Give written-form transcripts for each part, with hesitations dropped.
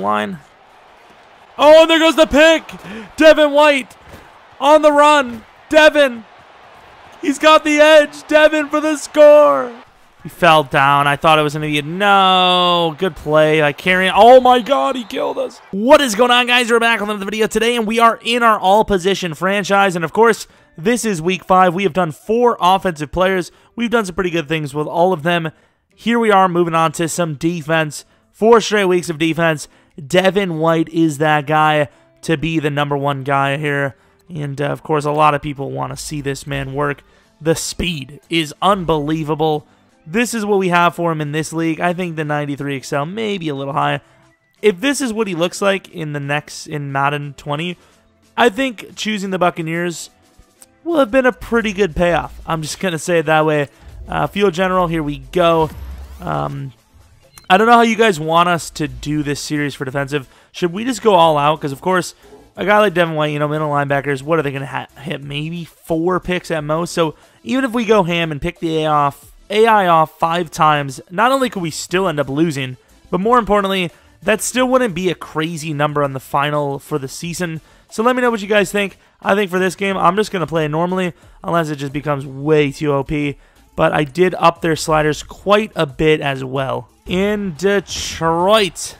line. Oh, and there goes the pick. Devin White on the run. Devin. He's got the edge. Devin for the score. He fell down. I thought it was an idiot. No. Good play. I carry. Oh, my God. He killed us. What is going on, guys? We're back on another video today, and we are in our all-position franchise. And, of course, this is Week 5. We have done 4 offensive players. We've done some pretty good things with all of them. Here we are moving on to some defense. 4 straight weeks of defense. Devin White is that guy to be the number 1 guy here. And, of course, a lot of people want to see this man work. The speed is unbelievable. This is what we have for him in this league. I think the 93 Excel may be a little high. If this is what he looks like in the next, in Madden 20, I think choosing the Buccaneers will have been a pretty good payoff. I'm just going to say it that way. Field General, here we go. I don't know how you guys want us to do this series for defensive. Should we just go all out? Because, of course, a guy like Devin White, you know, middle linebackers, what are they going to hit? Maybe 4 picks at most. So even if we go ham and pick the AI off 5 times, not only could we still end up losing, but more importantly, that still wouldn't be a crazy number on the final for the season. So let me know what you guys think. I think for this game, I'm just going to play normally, unless it just becomes way too OP. But I did up their sliders quite a bit as well. In Detroit.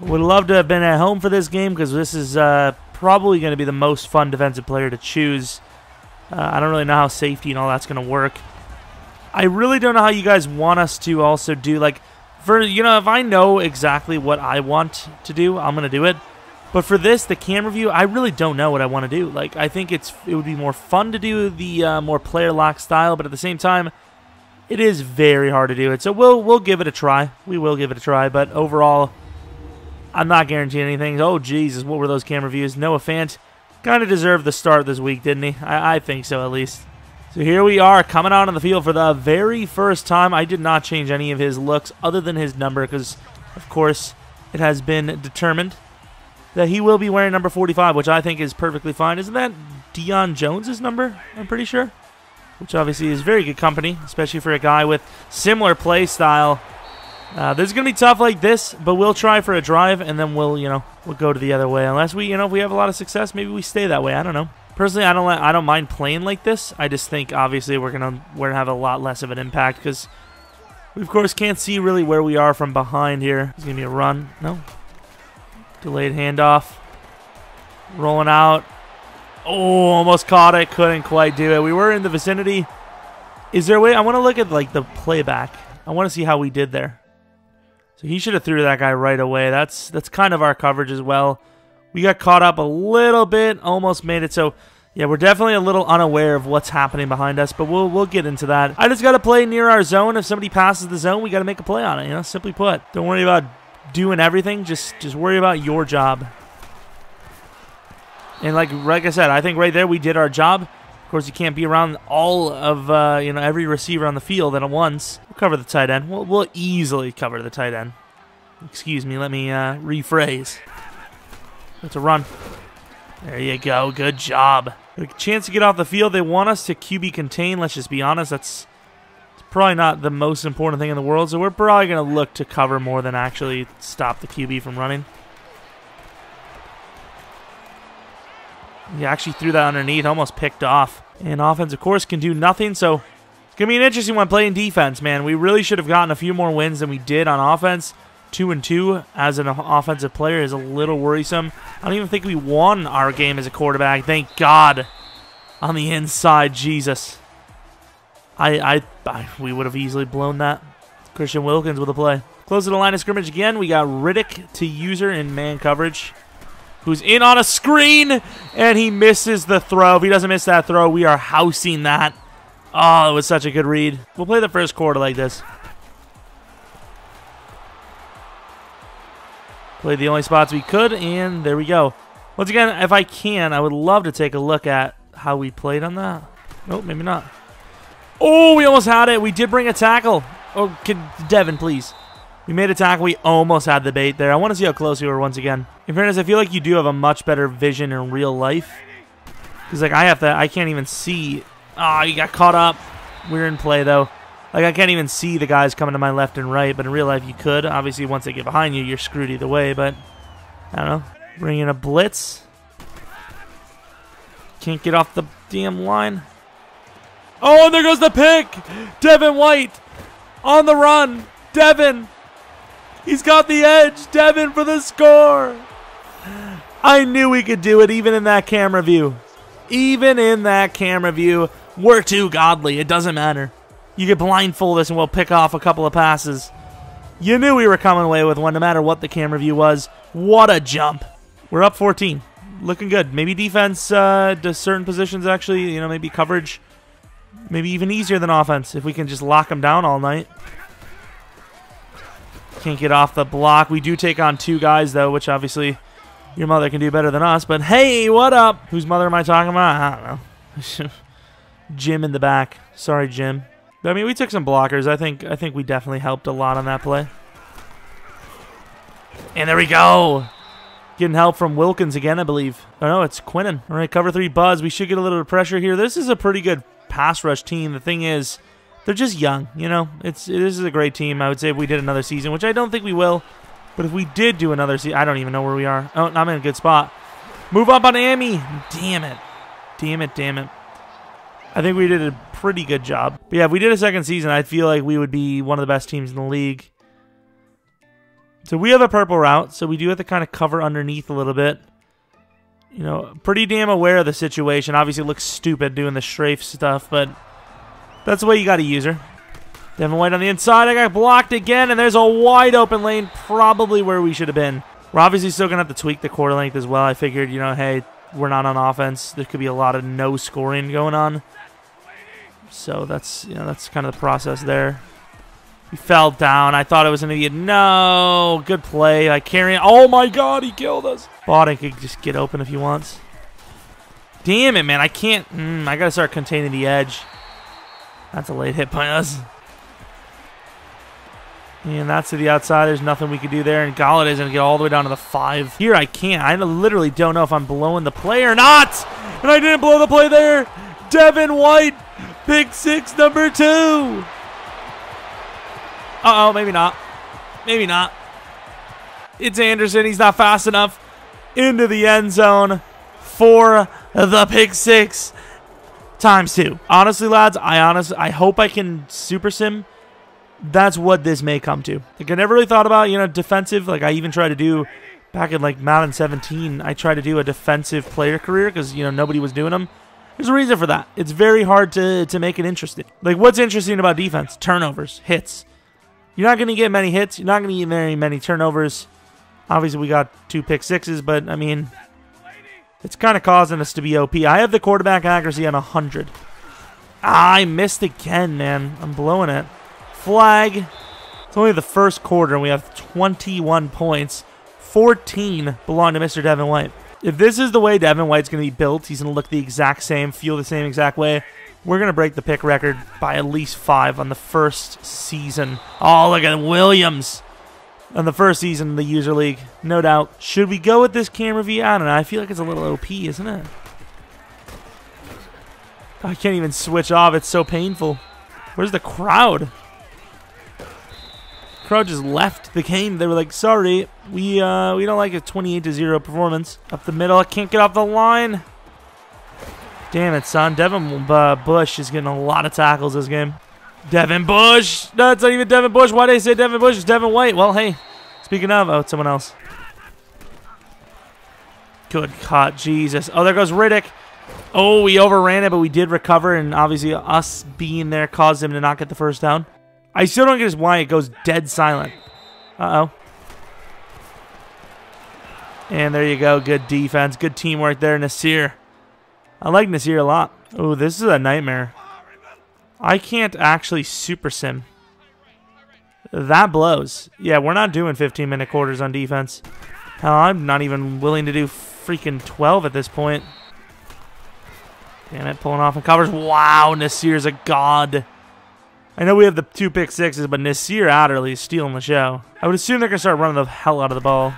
Would love to have been at home for this game because this is probably going to be the most fun defensive player to choose. I don't really know how safety and all that's going to work. I really don't know how you guys want us to also do, like, for, you know, if I know exactly what I want to do, I'm going to do it. But for this, the camera view, I really don't know what I want to do. Like, I think it would be more fun to do the more player lock style, but at the same time, it is very hard to do it. So we'll give it a try. We will give it a try, but overall, I'm not guaranteeing anything. Oh, Jesus, what were those camera views? Noah Fant kind of deserved the start this week, didn't he? I think so, at least. So here we are, coming out on the field for the very first time. I did not change any of his looks other than his number because, of course, it has been determined that he will be wearing number 45, which I think is perfectly fine. Isn't that Deion Jones's number? I'm pretty sure. Which obviously is very good company, especially for a guy with similar play style. This is going to be tough like this, but we'll try for a drive, and then we'll go to the other way. Unless we, you know, if we have a lot of success, maybe we stay that way. I don't know. Personally, I don't mind playing like this. I just think, obviously, we're gonna have a lot less of an impact because we, of course, can't see really where we are from behind here. It's going to be a run. No. Delayed handoff. Rolling out. Oh, almost caught it. Couldn't quite do it. We were in the vicinity. Is there a way? I want to look at, like, the playback. I want to see how we did there. He should have threw that guy right away. That's kind of our coverage as well. We got caught up a little bit, almost made it. So, yeah, we're definitely a little unaware of what's happening behind us, but we'll get into that. I just got to play near our zone. If somebody passes the zone, we got to make a play on it, you know, simply put. Don't worry about doing everything. Just worry about your job. And like I said, I think right there we did our job. Of course, you can't be around all of, you know, every receiver on the field at once. We'll cover the tight end. We'll easily cover the tight end. Excuse me, let me rephrase. That's a run. There you go. Good job. A chance to get off the field. They want us to QB contain. Let's just be honest. That's probably not the most important thing in the world, so we're probably going to look to cover more than actually stop the QB from running. He actually threw that underneath, almost picked off. And offense, of course, can do nothing, so it's going to be an interesting one playing defense, man. We really should have gotten a few more wins than we did on offense. 2-2 as an offensive player is a little worrisome. I don't even think we won our game as a quarterback. Thank God. On the inside, Jesus. We would have easily blown that. Christian Wilkins with a play. Close to the line of scrimmage again. We got Riddick to user in man coverage, who's in on a screen, and he misses the throw. If he doesn't miss that throw, we are housing that. Oh, it was such a good read. We'll play the first quarter like this. Played the only spots we could, and there we go. Once again, if I can, I would love to take a look at how we played on that. Nope, maybe not. Oh, we almost had it. We did bring a tackle. Oh, Devin, please. We made a tackle. We almost had the bait there. I want to see how close we were once again. In fairness, I feel like you do have a much better vision in real life. Because, like, I can't even see. Oh, you got caught up. We're in play, though. Like, I can't even see the guys coming to my left and right, but in real life you could. Obviously, once they get behind you, you're screwed either way, but I don't know. Bring in a blitz. Can't get off the damn line. Oh, and there goes the pick! Devin White on the run. Devin! He's got the edge. Devin for the score! I knew he could do it even in that camera view. Even in that camera view. We're too godly. It doesn't matter. You could blindfold us and we'll pick off a couple of passes. You knew we were coming away with one no matter what the camera view was. What a jump. We're up 14. Looking good. Maybe defense does certain positions actually. You know, maybe coverage. Maybe even easier than offense if we can just lock them down all night. Can't get off the block. We do take on two guys though, which obviously your mother can do better than us. But hey, what up? Whose mother am I talking about? I don't know. Jim in the back. Sorry, Jim. But, I mean, we took some blockers. I think we definitely helped a lot on that play. And there we go. Getting help from Wilkins again, I believe. Oh, no, it's Quinnen. All right, cover three Buzz. We should get a little bit of pressure here. This is a pretty good pass rush team. The thing is, they're just young, you know. This is a great team. I would say if we did another season, which I don't think we will. But if we did do another season, I don't even know where we are. Oh, I'm in a good spot. Move up on Amy. Damn it. Damn it, damn it. I think we did a pretty good job. But yeah, if we did a second season, I feel like we would be one of the best teams in the league. So we have a purple route, so we do have to kind of cover underneath a little bit. You know, pretty damn aware of the situation. Obviously, it looks stupid doing the strafe stuff, but that's the way you got to use her. Devin White on the inside. I got blocked again, and there's a wide open lane, probably where we should have been. We're obviously still going to have to tweak the quarter length as well. I figured, you know, hey, we're not on offense. There could be a lot of no scoring going on. So that's, you know, that's kind of the process there. He fell down. I thought it was an idiot. No, good play. I carry. Oh my God, he killed us. Bodden could just get open if he wants. Damn it, man! I can't. I gotta start containing the edge. That's a late hit by us. And that's to the outside. There's nothing we could do there. And Galladay's gonna get all the way down to the 5. Here I can't. I literally don't know if I'm blowing the play or not. And I didn't blow the play there. Devin White. Pick six, number 2. Uh-oh, maybe not. Maybe not. It's Anderson. He's not fast enough. Into the end zone for the pick 6 times 2. Honestly, lads, I hope I can super sim. That's what this may come to. Like, I never really thought about, you know, defensive. Like, I even tried to do back in, like, Madden 17. I tried to do a defensive player career because, you know, nobody was doing them. There's a reason for that. It's very hard to make it interesting. Like, what's interesting about defense? Turnovers, hits. You're not going to get many hits. You're not going to get very many turnovers. Obviously, we got 2 pick sixes, but, I mean, it's kind of causing us to be OP. I have the quarterback accuracy on 100. Ah, I missed again, man. I'm blowing it. Flag. It's only the first quarter, and we have 21 points. 14 belong to Mr. Devin White. If this is the way Devin White's going to be built, he's going to look the exact same, feel the same exact way. We're going to break the pick record by at least 5 on the first season. Oh, look at Williams on the first season in the user league, no doubt. Should we go with this camera view? I don't know. I feel like it's a little OP, isn't it? I can't even switch off. It's so painful. Where's the crowd? Crowd just left the game. They were like, sorry, we don't like a 28-0 performance. Up the middle, I can't get off the line. Damn it, son. Devin Bush is getting a lot of tackles this game. Devin Bush. No, it's not even Devin Bush. Why did I say Devin Bush? It's Devin White. Well, hey, speaking of, oh, it's someone else. Good cut, Jesus. Oh, there goes Riddick. Oh, we overran it, but we did recover, and obviously us being there caused him to not get the first down. I still don't get why it goes dead silent. Uh-oh. And there you go. Good defense. Good teamwork there, Nasir. I like Nasir a lot. Oh, this is a nightmare. I can't actually super sim. That blows. Yeah, we're not doing 15-minute quarters on defense. Hell, I'm not even willing to do freaking 12 at this point. Damn it. Pulling off and covers. Wow, Nasir's a god. I know we have the 2 pick sixes, but Nasir Adderley is stealing the show. I would assume they're going to start running the hell out of the ball.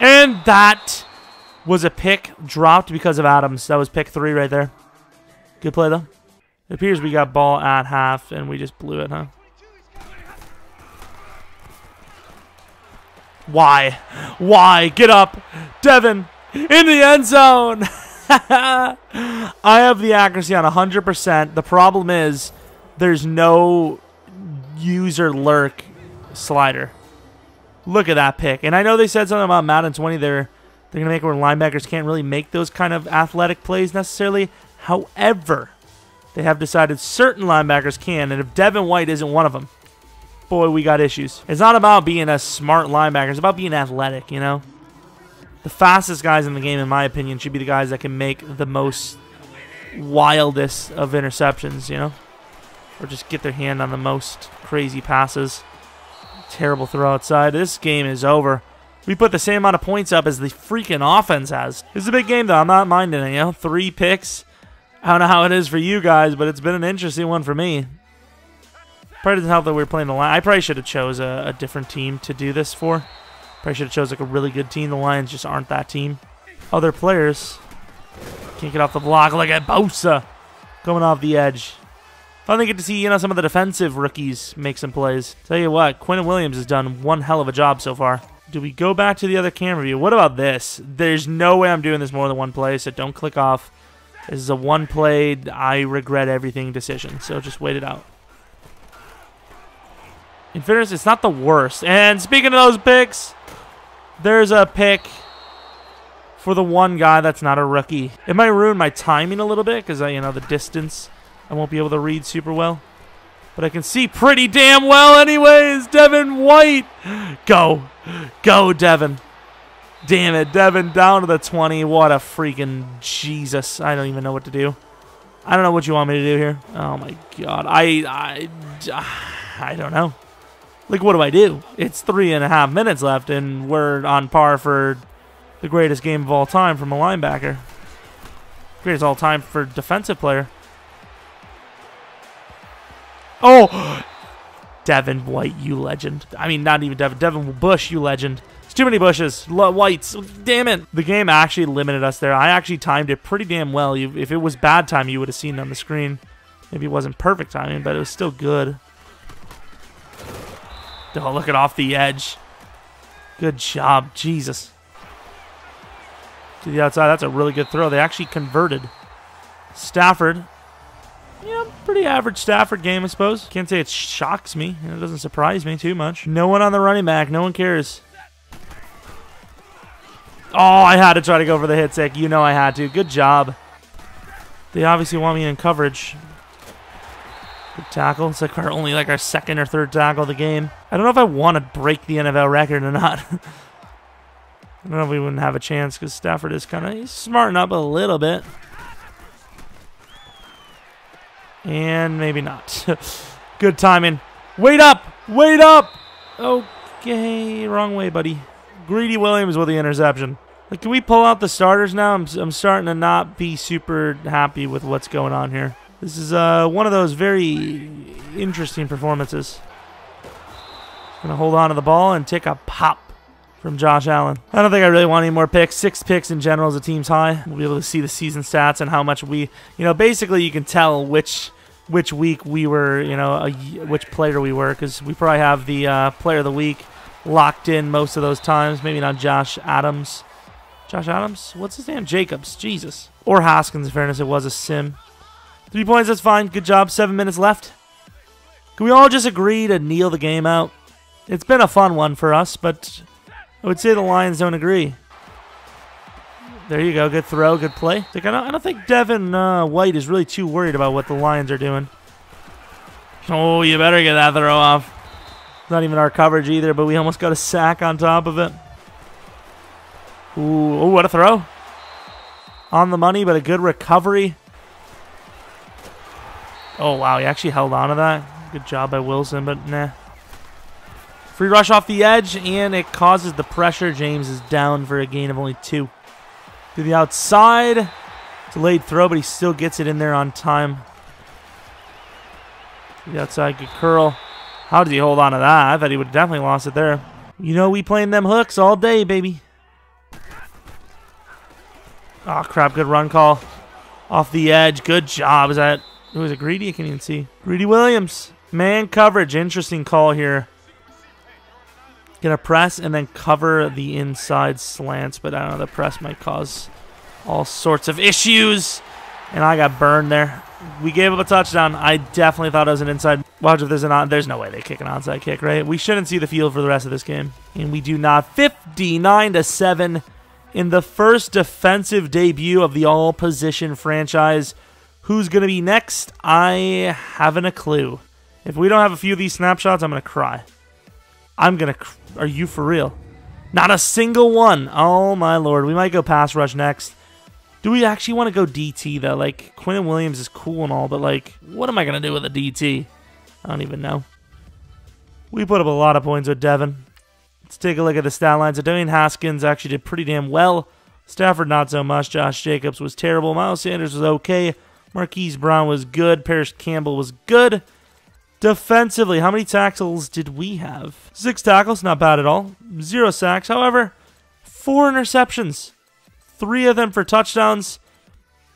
And that was a pick dropped because of Adams. That was pick 3 right there. Good play, though. It appears we got ball at half and we just blew it, huh? Why? Why? Get up. Devin in the end zone. I have the accuracy on 100%. The problem is there's no user lurk slider. Look at that pick. And I know they said something about Madden 20. They're going to make it where linebackers can't really make those kind of athletic plays necessarily. However, they have decided certain linebackers can, and if Devin White isn't one of them, boy, we got issues. It's not about being a smart linebacker. It's about being athletic, you know? The fastest guys in the game, in my opinion, should be the guys that can make the most wildest of interceptions, you know? Or just get their hand on the most crazy passes. Terrible throw outside. This game is over. We put the same amount of points up as the freaking offense has. This is a big game, though. I'm not minding it, you know? 3 picks. I don't know how it is for you guys, but it's been an interesting one for me. Probably doesn't help that we're playing the Lions. I probably should have chose a different team to do this for. Probably should have chose like a really good team. The Lions just aren't that team. Other players can't get off the block. Look at Bosa coming off the edge. Finally get to see, you know, some of the defensive rookies make some plays. Tell you what, Quinn Williams has done one hell of a job so far. Do we go back to the other camera view? What about this? There's no way I'm doing this more than one play, so don't click off. This is a one-play, I regret everything decision, so just wait it out. In fairness, it's not the worst. And speaking of those picks, there's a pick for the one guy that's not a rookie. It might ruin my timing a little bit because, you know, the distance, I won't be able to read super well. But I can see pretty damn well anyways. Devin White. Go. Go, Devin. Damn it, Devin, down to the 20. What a freaking Jesus. I don't even know what to do. I don't know what you want me to do here. Oh, my God. I don't know. Like, what do I do? It's 3.5 minutes left, and we're on par for the greatest game of all time from a linebacker. Greatest all time for defensive player. Oh! Devin White, you legend. I mean, not even Devin. Devin Bush, you legend. Too many Bushes. Whites. Damn it. The game actually limited us there. I actually timed it pretty damn well. If it was bad time, you would have seen it on the screen. Maybe it wasn't perfect timing, but it was still good. Oh, look at off the edge. Good job. Jesus. To the outside. That's a really good throw. They actually converted. Stafford. Yeah, pretty average Stafford game, I suppose. Can't say it shocks me. It doesn't surprise me too much. No one on the running back. No one cares. Oh, I had to try to go for the hit sack. You know I had to. Good job. They obviously want me in coverage. Good tackle. It's like our second or third tackle of the game. I don't know if I want to break the NFL record or not. I don't know if we wouldn't have a chance because Stafford is kind of smarting up a little bit. And maybe not. Good timing. Wait up! Wait up! Okay, wrong way, buddy. Greedy Williams with the interception. Like, can we pull out the starters now? I'm starting to not be super happy with what's going on here. This is one of those very interesting performances. Gonna hold on to the ball and take a pop from Josh Allen. I don't think I really want any more picks. 6 picks in general is the team's high. We'll be able to see the season stats and how much we, you know, basically you can tell which week we were, you know, which player we were, because we probably have the player of the week locked in most of those times. Maybe not Josh Adams. Josh Adams? What's his name? Jacobs. Jesus. Or Haskins, in fairness. It was a sim. 3 points, that's fine. Good job. 7 minutes left. Can we all just agree to kneel the game out? It's been a fun one for us, but I would say the Lions don't agree. There you go. Good throw. Good play. I don't think Devin White is really too worried about what the Lions are doing. Oh, you better get that throw off. Not even our coverage either, but we almost got a sack on top of it. Ooh, what a throw. On the money, but a good recovery. Oh, wow, he actually held on to that. Good job by Wilson, but nah. Free rush off the edge, and it causes the pressure. James is down for a gain of only 2. To the outside. Delayed throw, but he still gets it in there on time. To the outside, good curl. How did he hold on to that? I thought he would have definitely lost it there. You know, we playing them hooks all day, baby. Oh, crap. Good run call. Off the edge. Good job. Is that It was a Greedy. I can't even see. Greedy Williams. Man coverage. Interesting call here. Gonna press and then cover the inside slants, but I don't know. The press might cause all sorts of issues. And I got burned there. We gave up a touchdown. I definitely thought it was an inside. Watch if there's an on. There's no way they kick an onside kick, right? We shouldn't see the field for the rest of this game. And we do not. 59-7 in the first defensive debut of the all-position franchise. Who's going to be next? I haven't a clue. If we don't have a few of these snapshots, I'm going to cry. I'm going to cry. Are you for real? Not a single one. Oh, my Lord. We might go pass rush next. Do we actually want to go DT, though? Like, Quinn Williams is cool and all, but, like, what am I going to do with a DT? I don't even know. We put up a lot of points with Devin. Let's take a look at the stat lines. Dwayne Haskins actually did pretty damn well. Stafford, not so much. Josh Jacobs was terrible. Miles Sanders was okay. Marquise Brown was good. Parrish Campbell was good. Defensively, how many tackles did we have? 6 tackles, not bad at all. 0 sacks, however. 4 interceptions. 3 of them for touchdowns,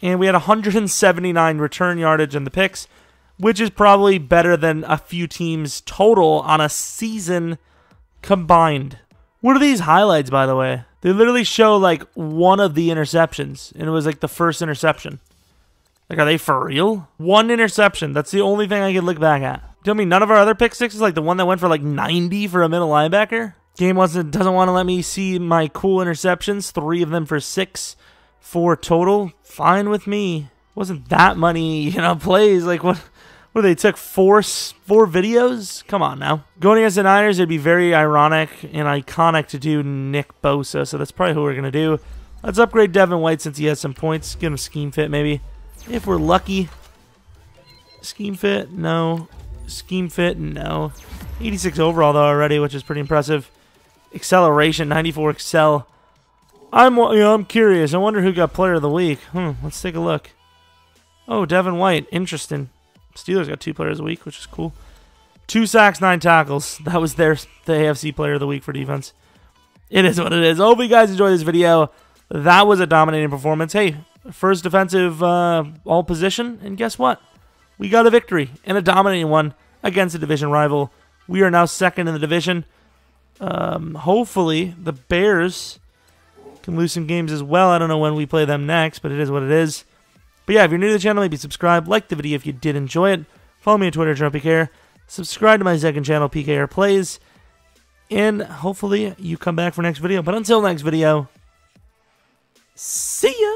and we had 179 return yardage in the picks, which is probably better than a few teams total on a season combined. What are these highlights, by the way? They literally show, like, one of the interceptions, and it was, like, the first interception. Like, are they for real? 1 interception. That's the only thing I can look back at. Do you mean none of our other pick sixes, like the one that went for, like, 90 for a middle linebacker? Game doesn't want to let me see my cool interceptions. 3 of them for 6, 4 total. Fine with me. Wasn't that many, you know, plays. Like, what they took? Four videos? Come on now. Going against the Niners, it'd be very ironic and iconic to do Nick Bosa, so that's probably who we're going to do. Let's upgrade Devin White since he has some points. Get him scheme fit, maybe. If we're lucky. Scheme fit? No. Scheme fit? No. 86 overall, though, already, which is pretty impressive. Acceleration, 94 Excel. I'm curious. I wonder who got player of the week. Let's take a look. Oh, Devin White. Interesting. Steelers got 2 players a week, which is cool. 2 sacks, 9 tackles. That was the AFC player of the week for defense. It is what it is. Hope you guys enjoyed this video. That was a dominating performance. Hey, first defensive all position, and guess what? We got a victory and a dominating one against a division rival. We are now second in the division. Hopefully the Bears can lose some games as well. I don't know when we play them next, but it is what it is. But yeah, if you're new to the channel, maybe subscribe, like the video if you did enjoy it. Follow me on Twitter, JeromepkR. Subscribe to my second channel, PKR Plays. And hopefully you come back for next video. But until next video, see ya!